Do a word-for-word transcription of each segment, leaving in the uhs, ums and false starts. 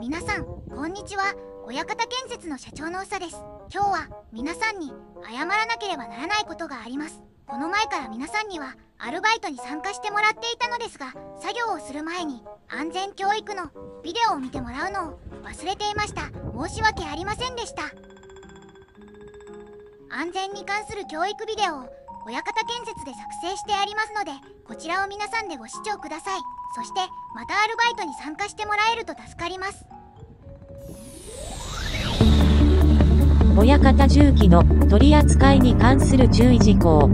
皆さんこんにちは、親方建設の社長のうさです。今日は皆さんに謝らなければならないことがあります。この前から皆さんにはアルバイトに参加してもらっていたのですが、作業をする前に安全教育のビデオを見てもらうのを忘れていました。申し訳ありませんでした。安全に関する教育ビデオを親方建設で作成してありますので、こちらを皆さんでご視聴ください。そしてまたアルバイトに参加してもらえると助かります。親方重機の取り扱いに関する注意事項。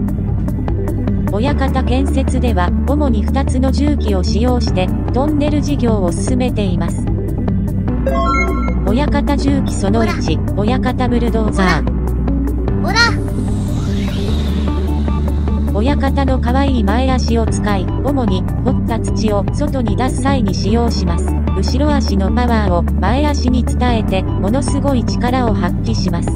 親方建設では主にふたつの重機を使用してトンネル事業を進めています。親方重機そのいち、親方ブルドーザー。親方の可愛い前足を使い、主に掘った土を外に出す際に使用します。後ろ足のパワーを前足に伝えて、ものすごい力を発揮します。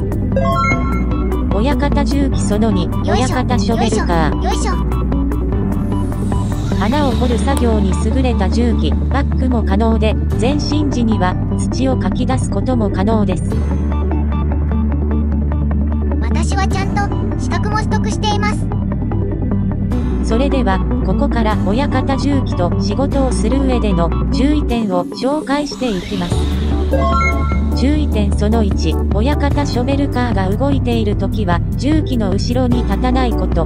親方重機そのに、親方ショベルカー。穴を掘る作業に優れた重機、バックも可能で、前進時には土をかき出すことも可能です。私はちゃんと資格も取得しています。それでは、ここから親方重機と仕事をする上での注意点を紹介していきます。注意点そのいち、親方ショベルカーが動いているときは、重機の後ろに立たないこと。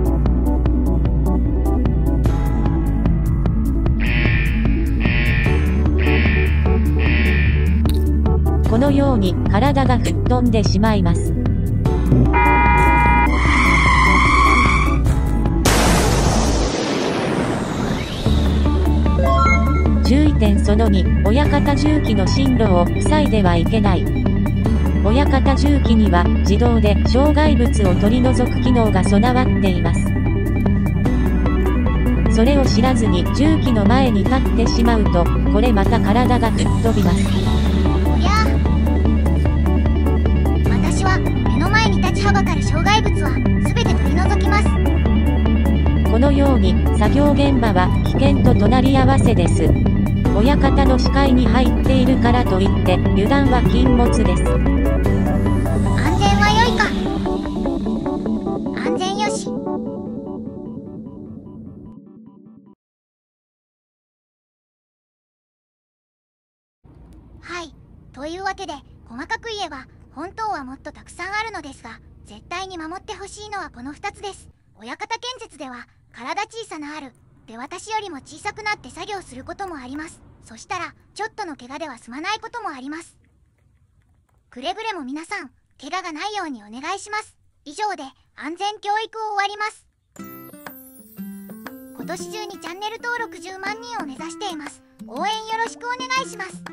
このように体が吹っ飛んでしまいます。注意点そのに、親方重機の進路を塞いではいけない。親方重機には自動で障害物を取り除く機能が備わっています。それを知らずに重機の前に立ってしまうと、これまた体が吹っ飛びます。いやー、私は目の前に立ちはばかる障害物は全て取り除きます。このように作業現場は危険と隣り合わせです。親方の視界に入っているからといって油断は禁物です。安全は良いか。安全よし。はい、というわけで細かく言えば本当はもっとたくさんあるのですが、絶対に守ってほしいのはこのふたつです。親方建設では体小さなあるで私よりも小さくなって作業することもあります。そしたらちょっとの怪我では済まないこともあります。くれぐれも皆さん怪我がないようにお願いします。以上で安全教育を終わります。今年中にチャンネル登録じゅうまんにんを目指しています。応援よろしくお願いします。